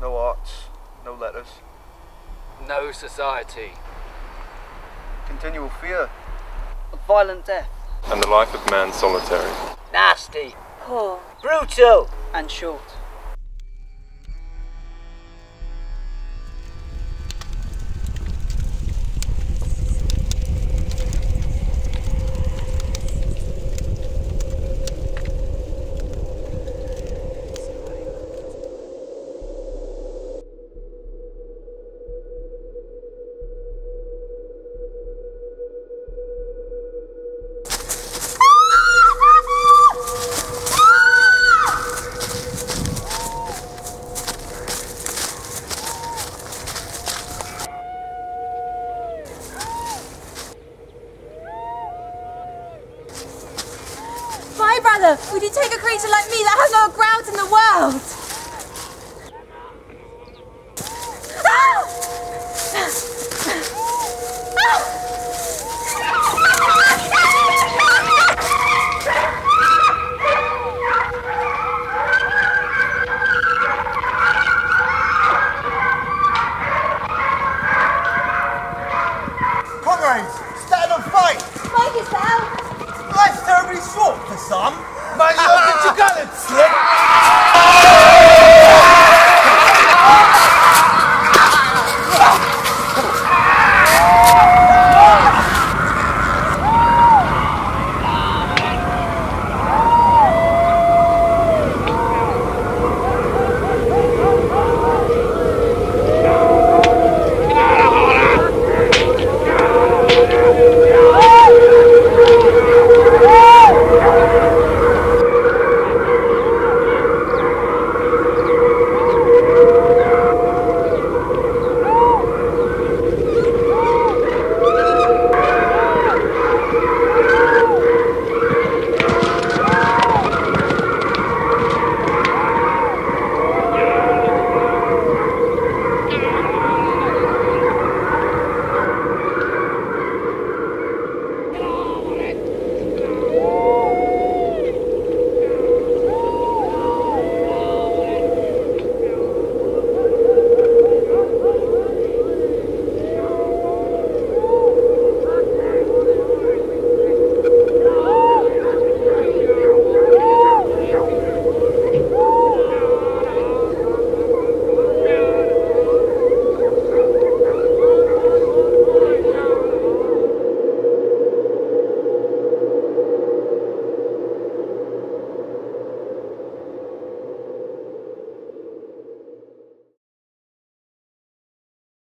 no arts, no letters. No society. Continual fear. Of violent death. And the life of man solitary. Nasty. Poor. Brutal. And short. Brother, would you take a creature like me that has no ground in the world? Comrades, stand and fight! Fight yourself! Life's terribly short for some. Man, you're a bit too gallant, slick!